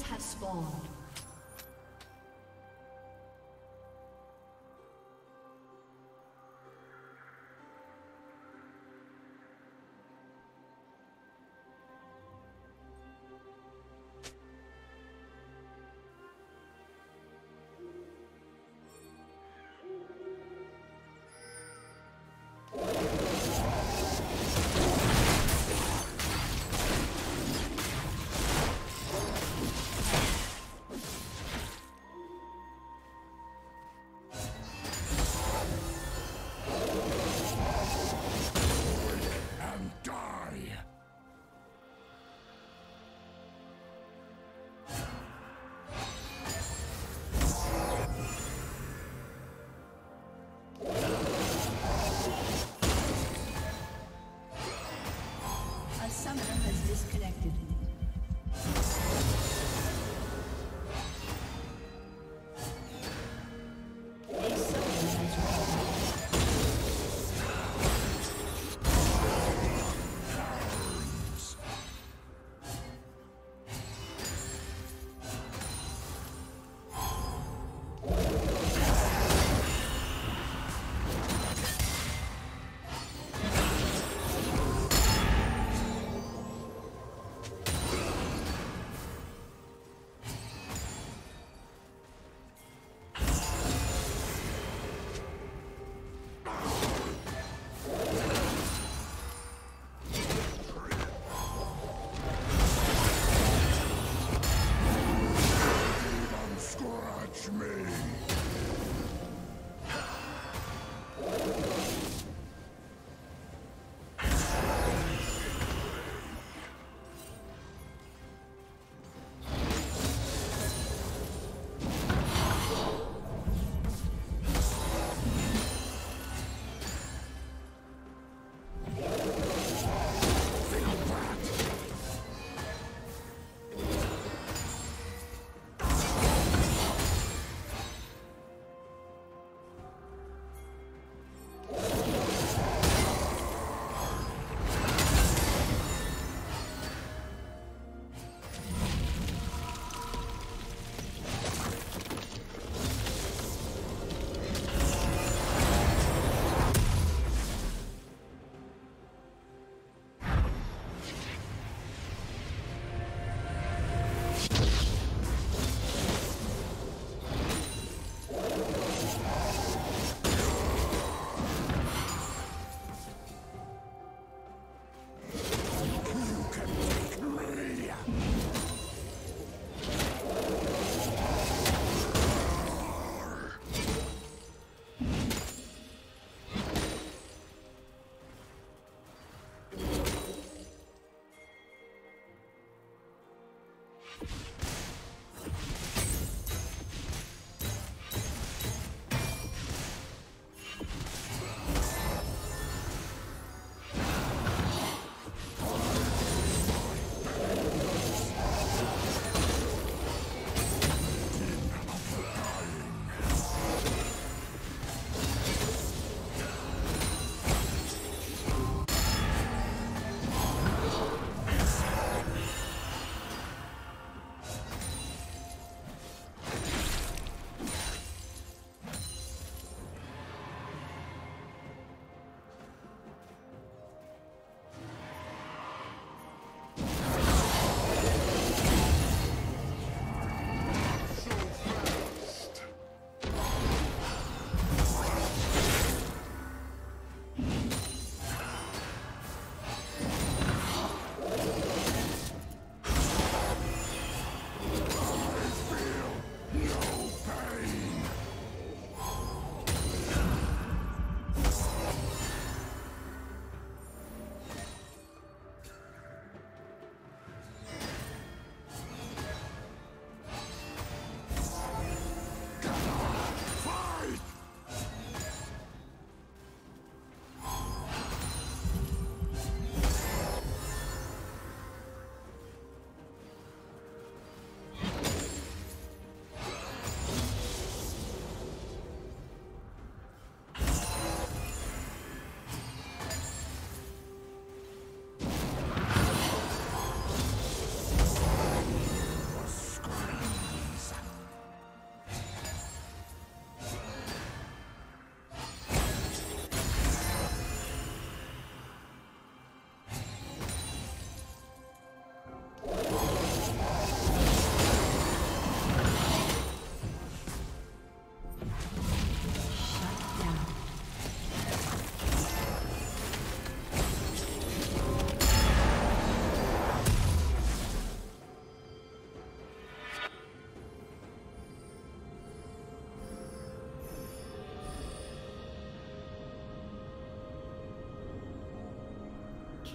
Minions have spawned.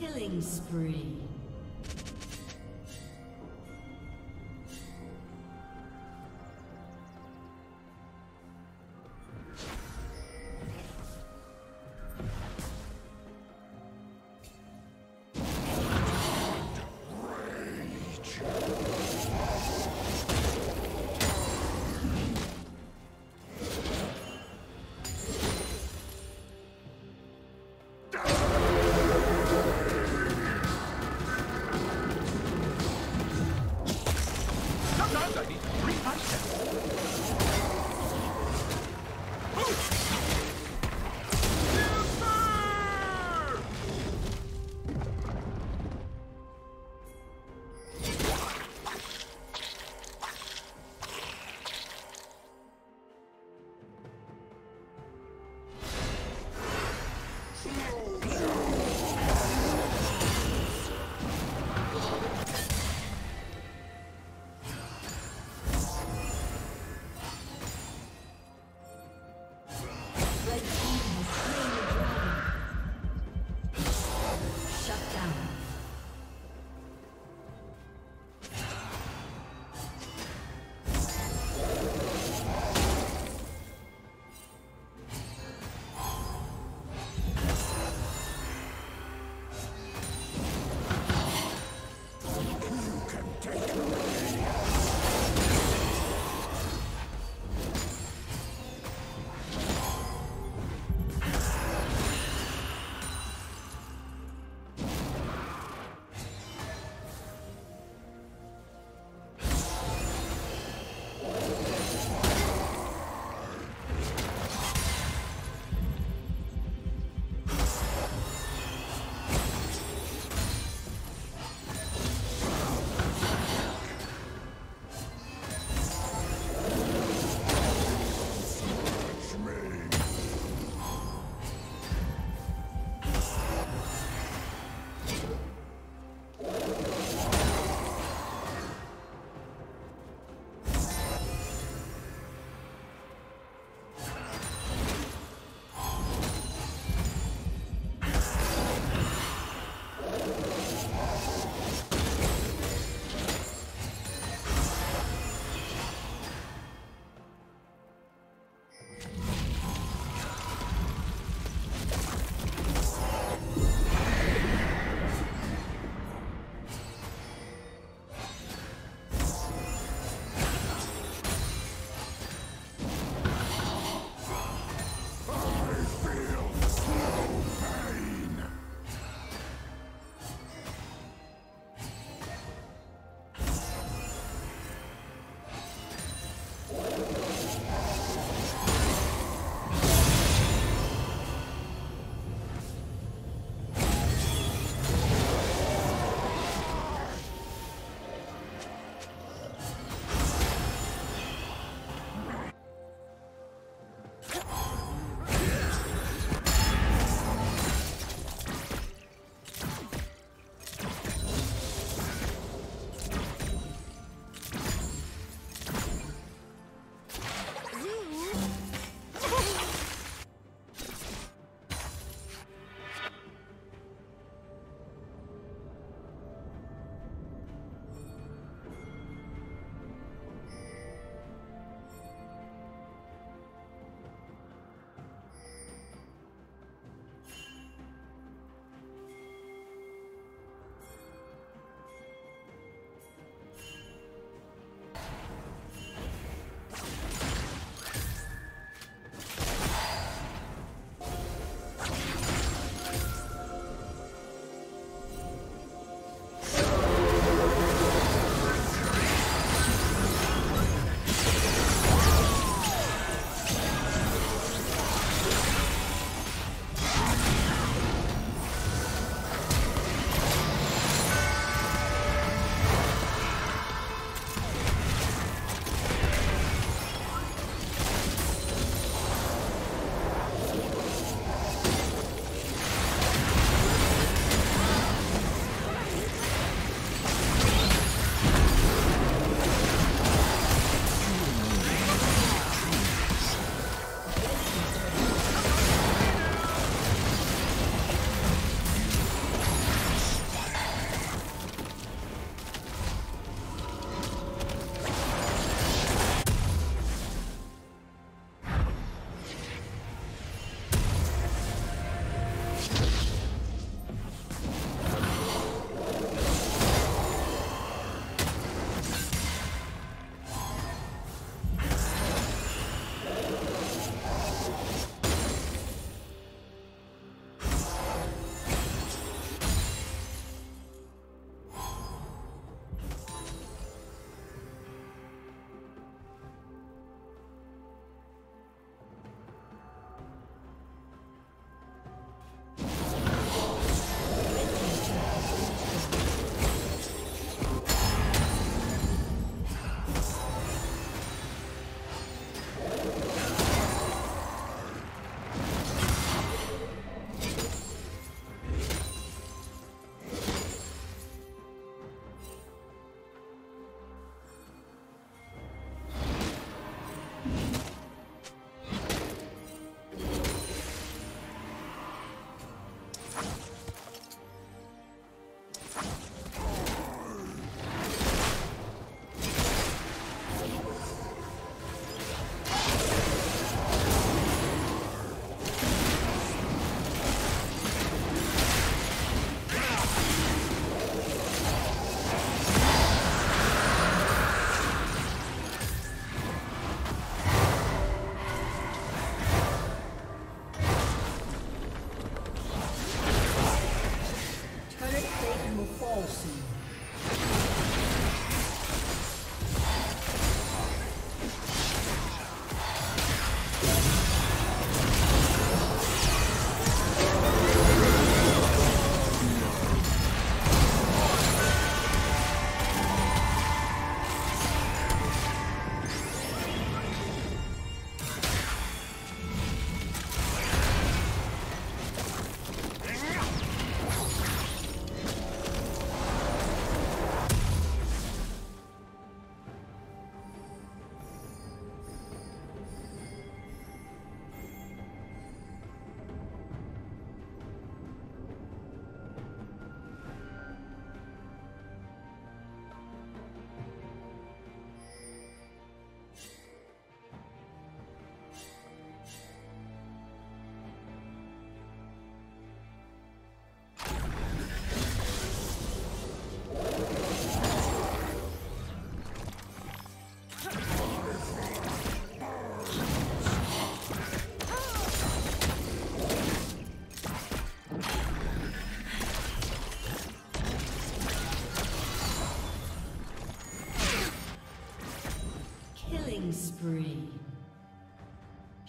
Killing spree.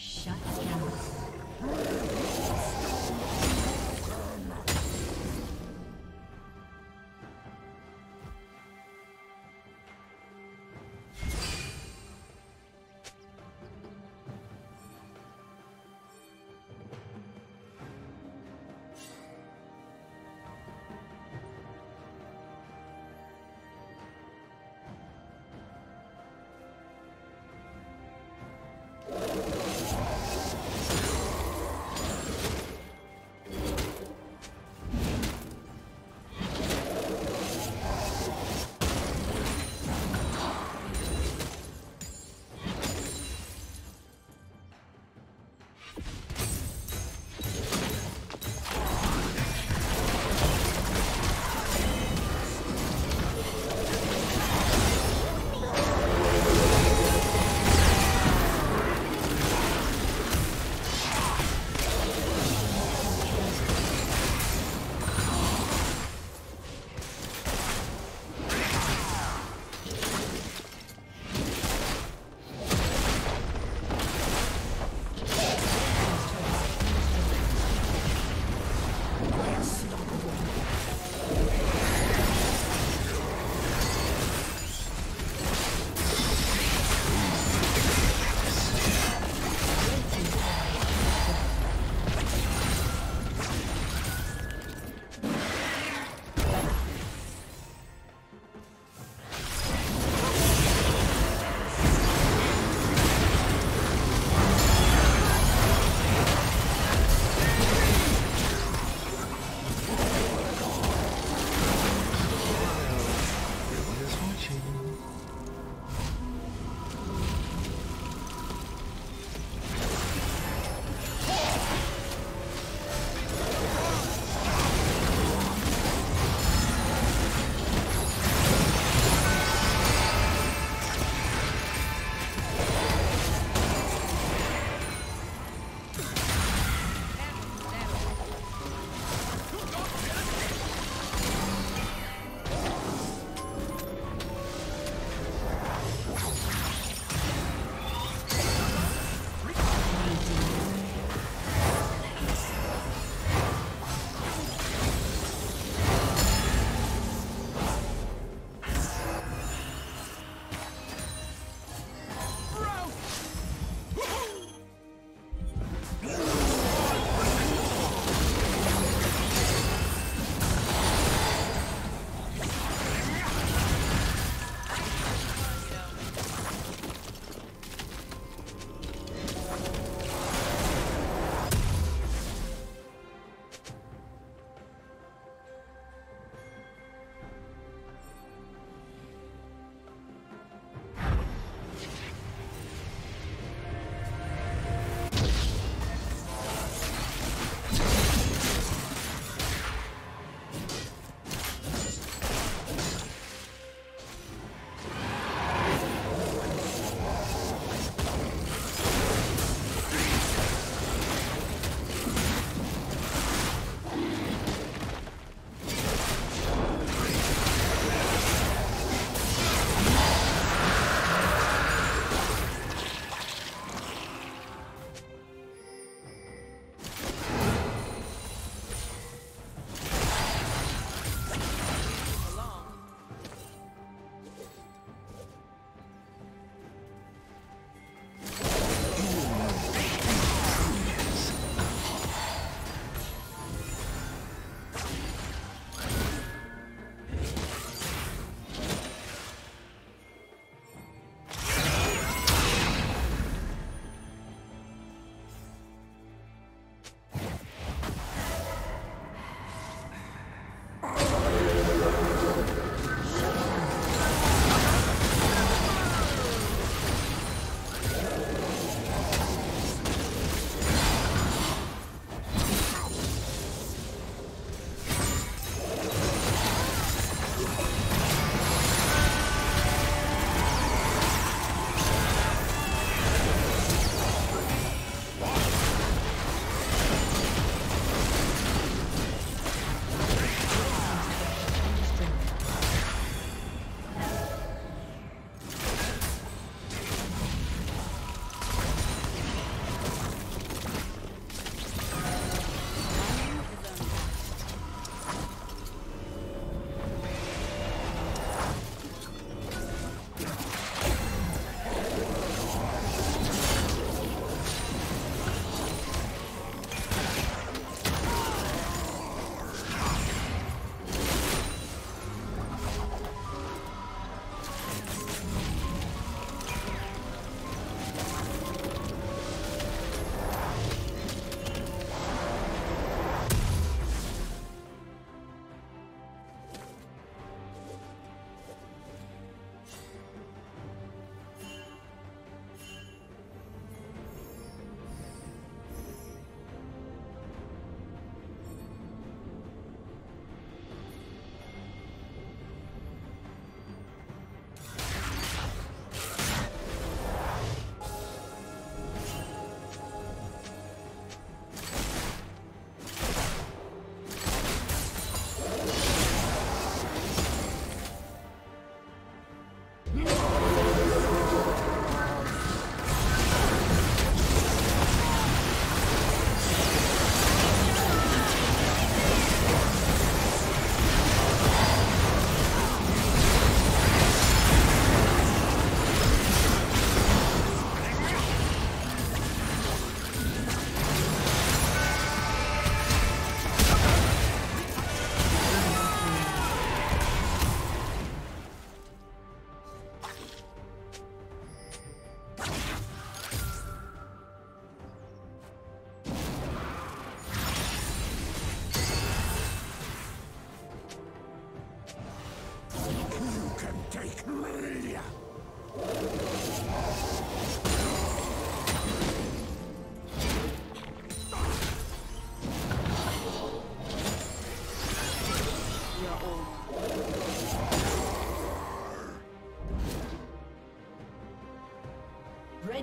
Shut down.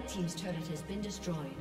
Red Team's turret has been destroyed.